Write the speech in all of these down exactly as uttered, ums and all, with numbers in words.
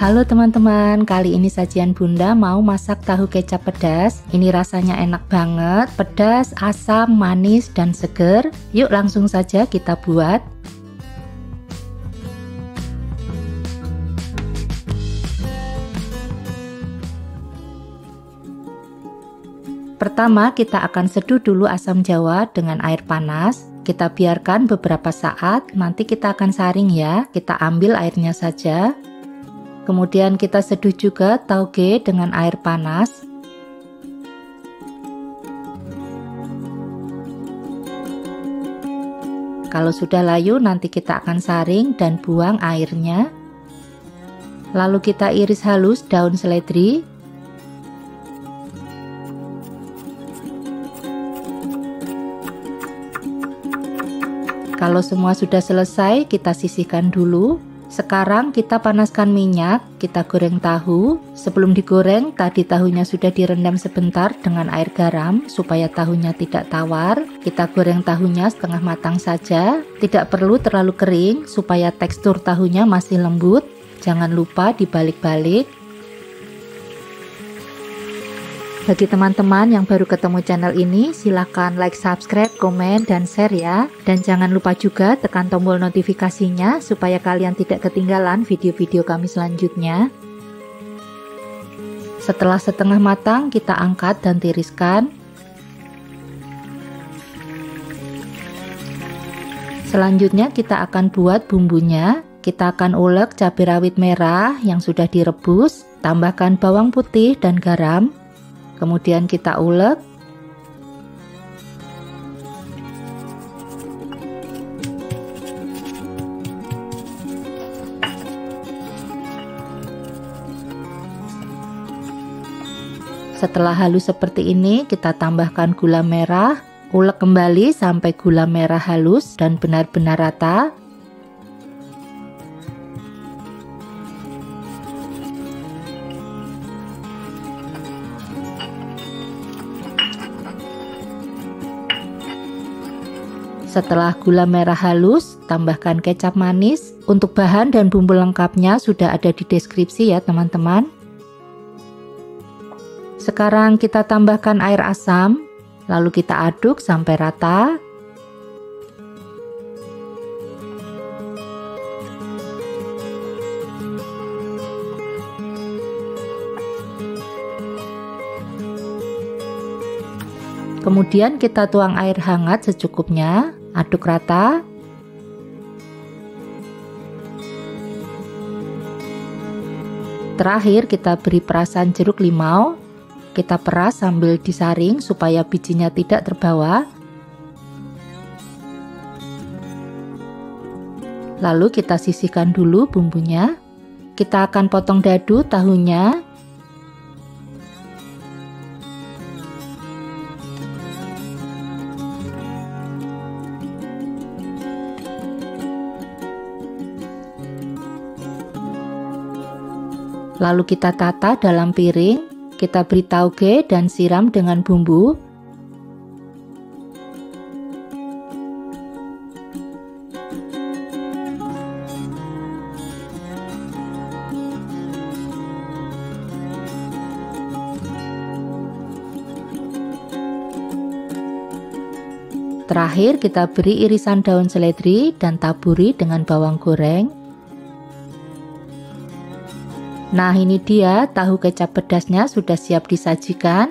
Halo teman-teman, kali ini Sajian Bunda mau masak tahu kecap pedas. Ini rasanya enak banget, pedas, asam, manis, dan seger. Yuk langsung saja kita buat. Pertama, kita akan seduh dulu asam jawa dengan air panas. Kita biarkan beberapa saat, nanti kita akan saring ya. Kita ambil airnya saja. Kemudian kita seduh juga tauge dengan air panas. Kalau sudah layu nanti kita akan saring dan buang airnya. Lalu kita iris halus daun seledri. Kalau semua sudah selesai kita sisihkan dulu. Sekarang kita panaskan minyak, kita goreng tahu. Sebelum digoreng, tadi tahunya sudah direndam sebentar dengan air garam supaya tahunya tidak tawar. Kita goreng tahunya setengah matang saja, tidak perlu terlalu kering supaya tekstur tahunya masih lembut. Jangan lupa dibalik-balik. Bagi teman-teman yang baru ketemu channel ini, silahkan like, subscribe, komen, dan share ya. Dan jangan lupa juga tekan tombol notifikasinya supaya kalian tidak ketinggalan video-video kami selanjutnya. Setelah setengah matang, kita angkat dan tiriskan. Selanjutnya kita akan buat bumbunya. Kita akan ulek cabai rawit merah yang sudah direbus, tambahkan bawang putih dan garam. Kemudian kita ulek. Setelah halus seperti ini, kita tambahkan gula merah. Ulek kembali sampai gula merah halus dan benar-benar rata. Setelah gula merah halus, tambahkan kecap manis. Untuk bahan dan bumbu lengkapnya sudah ada di deskripsi ya teman-teman. Sekarang kita tambahkan air asam, lalu kita aduk sampai rata. Kemudian kita tuang air hangat secukupnya. Aduk rata. Terakhir kita beri perasan jeruk limau. Kita peras sambil disaring supaya bijinya tidak terbawa. Lalu kita sisihkan dulu bumbunya. Kita akan potong dadu tahunya. Lalu kita tata dalam piring, kita beri tauge dan siram dengan bumbu. Terakhir kita beri irisan daun seledri dan taburi dengan bawang goreng. Nah ini dia tahu kecap pedasnya sudah siap disajikan.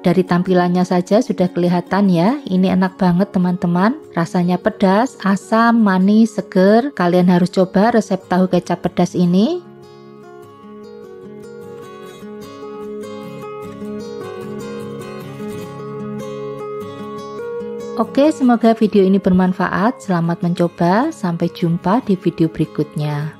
Dari tampilannya saja sudah kelihatan ya, ini enak banget teman-teman. Rasanya pedas, asam, manis, seger. Kalian harus coba resep tahu kecap pedas ini. Oke, semoga video ini bermanfaat. Selamat mencoba, sampai jumpa di video berikutnya.